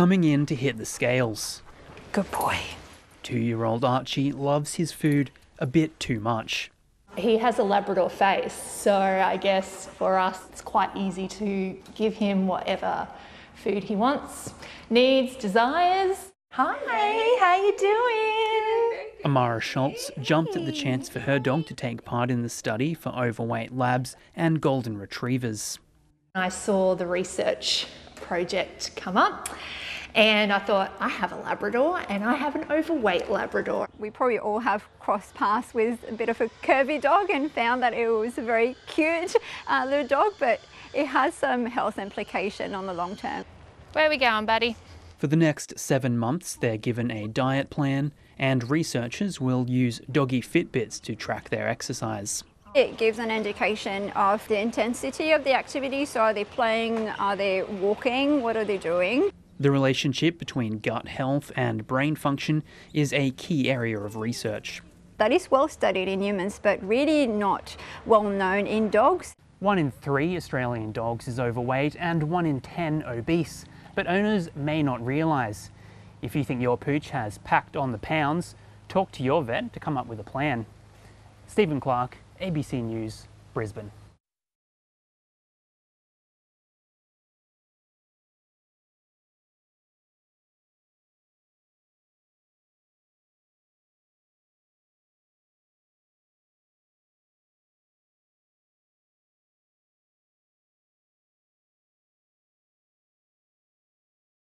coming in to hit the scales. Good boy. 2-year-old Archie loves his food a bit too much. He has a Labrador face, so I guess for us it's quite easy to give him whatever food he wants, needs, desires. Hi, how you doing? Amara Schultz jumped at the chance for her dog to take part in the study for overweight Labs and Golden Retrievers. I saw the research project come up and I thought, I have a Labrador and I have an overweight Labrador. We probably all have crossed paths with a bit of a curvy dog and found that it was a very cute little dog, but it has some health implication on the long term. Where are we going, buddy? For the next 7 months, they're given a diet plan and researchers will use doggy Fitbits to track their exercise. It gives an indication of the intensity of the activity. So are they playing? Are they walking? What are they doing? The relationship between gut health and brain function is a key area of research. That is well studied in humans, but really not well known in dogs. 1 in 3 Australian dogs is overweight and 1 in 10 obese, but owners may not realise. If you think your pooch has packed on the pounds, talk to your vet to come up with a plan. Stephen Clark, ABC News, Brisbane.